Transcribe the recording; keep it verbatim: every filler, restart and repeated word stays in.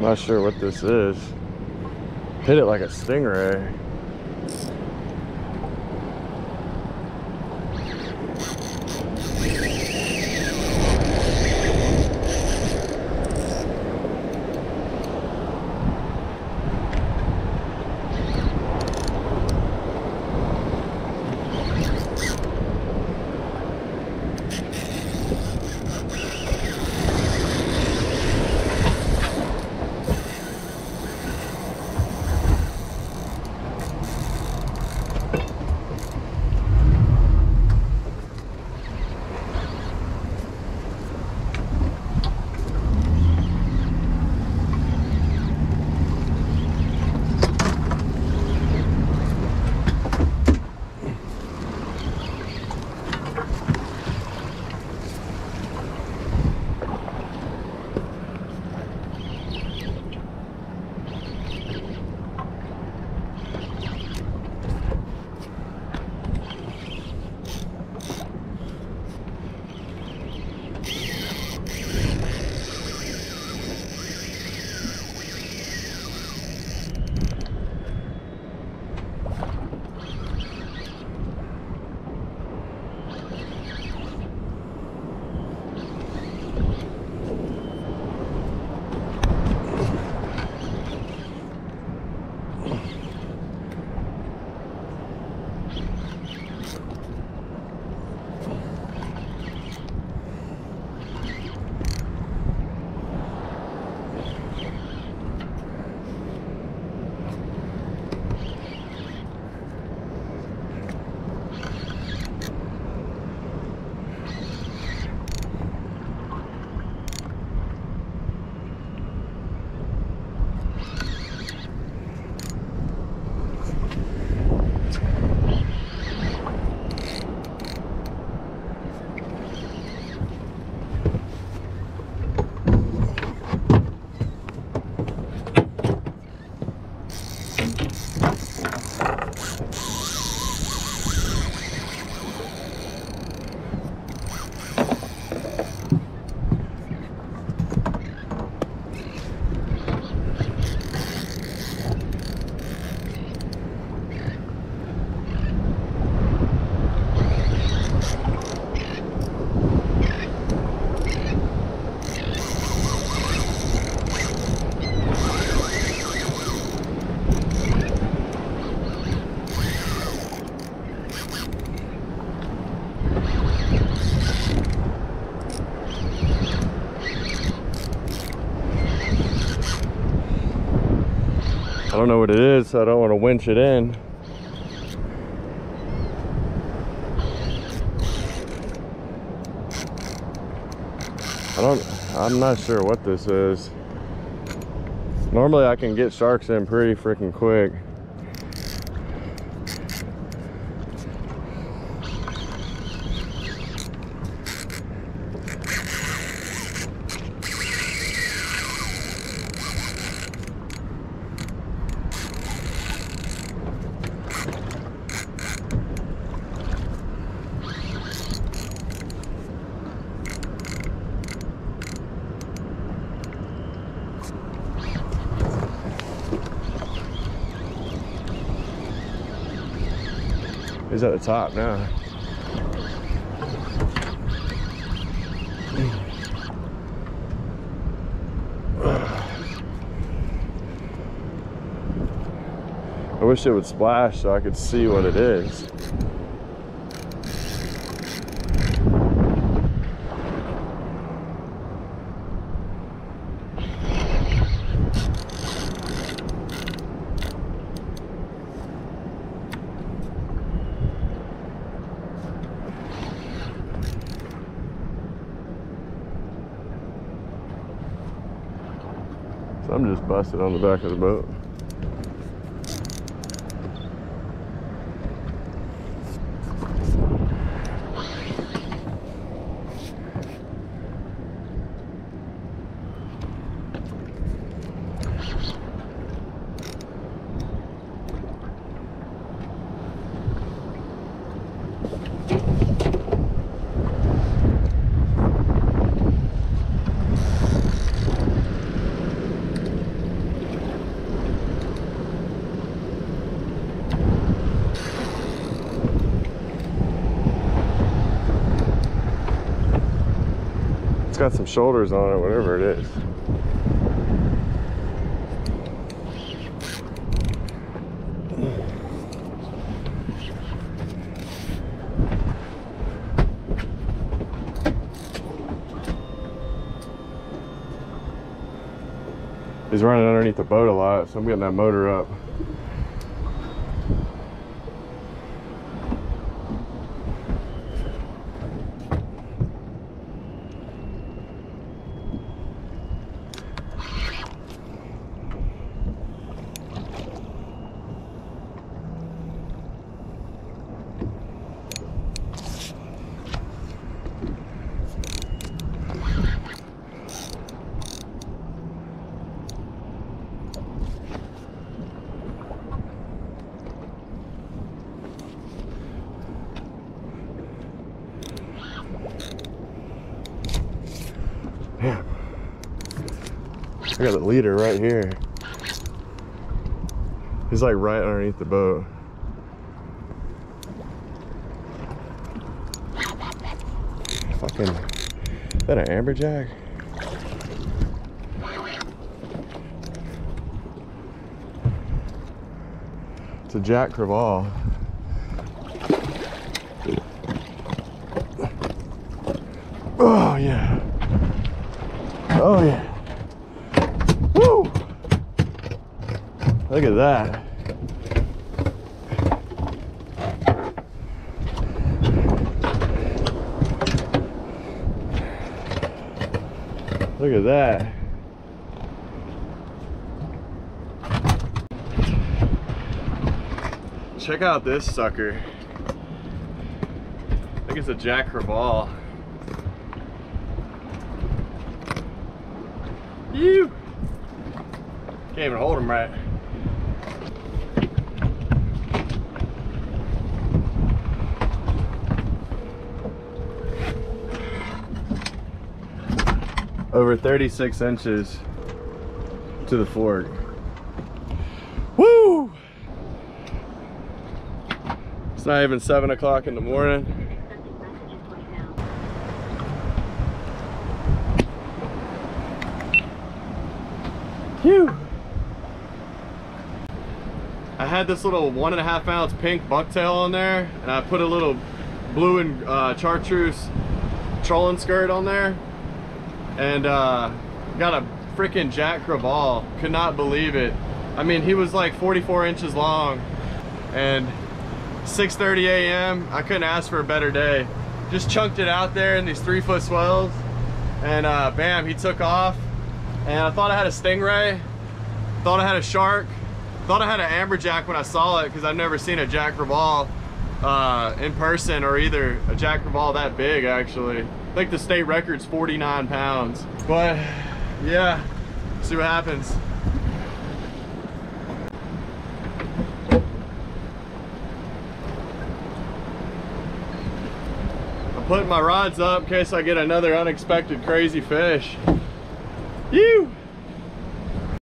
I'm not sure what this is. Hit it like a stingray. I don't know what it is, so I don't want to winch it in. I don't, I'm not sure what this is. Normally I can get sharks in pretty freaking quick. He's at the top now. I wish it would splash so I could see what it is. I'm just busted on the back of the boat. got some shoulders on it, whatever it is. He's running underneath the boat a lot, so I'm getting that motor up. I got the leader right here. He's like right underneath the boat. Fucking, is that an amberjack? It's a Jack Crevalle. Oh yeah. Oh yeah. Look at that. Look at that. Check out this sucker. I think it's a Jack Crevalle. You can't even hold him right. Over thirty-six inches to the fork. Woo! It's not even seven o'clock in the morning. Phew! I had this little one and a half ounce pink bucktail on there, and I put a little blue and uh, chartreuse trolling skirt on there. And uh, got a freaking Jack Crevalle. Could not believe it. I mean, he was like forty-four inches long, and six thirty a m I couldn't ask for a better day. Just chunked it out there in these three foot swells, and uh, bam, he took off. And I thought I had a stingray, thought I had a shark, thought I had an amberjack when I saw it, because I've never seen a Jack Crevalle uh, in person, or either a Jack Crevalle that big actually. I think the state record's forty-nine pounds, but yeah, see what happens. I'm putting my rods up in case I get another unexpected crazy fish. Ew!